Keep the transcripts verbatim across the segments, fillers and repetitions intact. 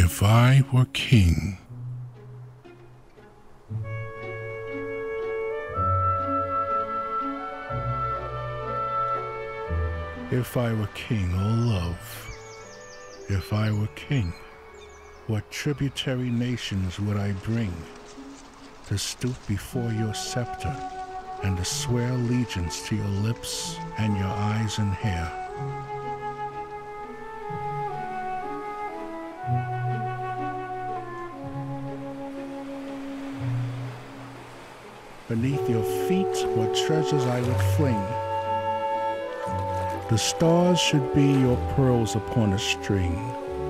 If I were king, if I were king, oh love, if I were king, what tributary nations would I bring to stoop before your scepter and to swear allegiance to your lips and your eyes and hair? Beneath your feet, what treasures I would fling. The stars should be your pearls upon a string,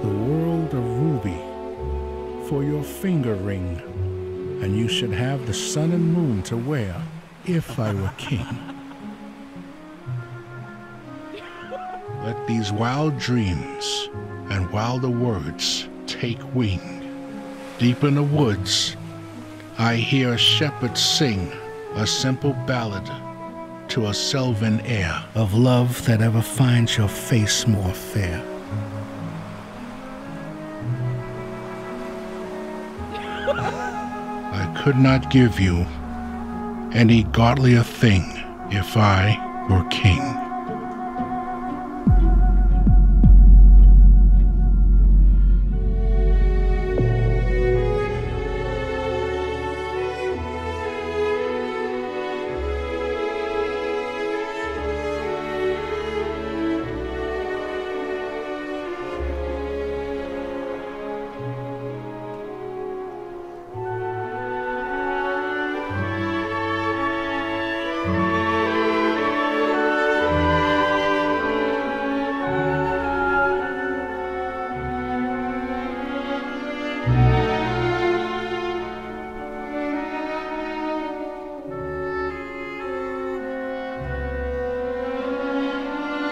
the world a ruby for your finger ring, and you should have the sun and moon to wear if I were king. Let these wild dreams and wilder words take wing. Deep in the woods, I hear a shepherd sing a simple ballad to a sylvan air of love that ever finds your face more fair. I could not give you any godlier thing if I were king.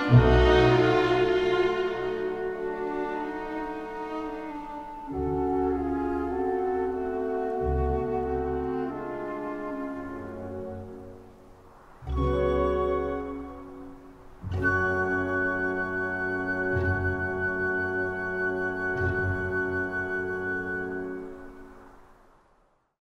Thank you.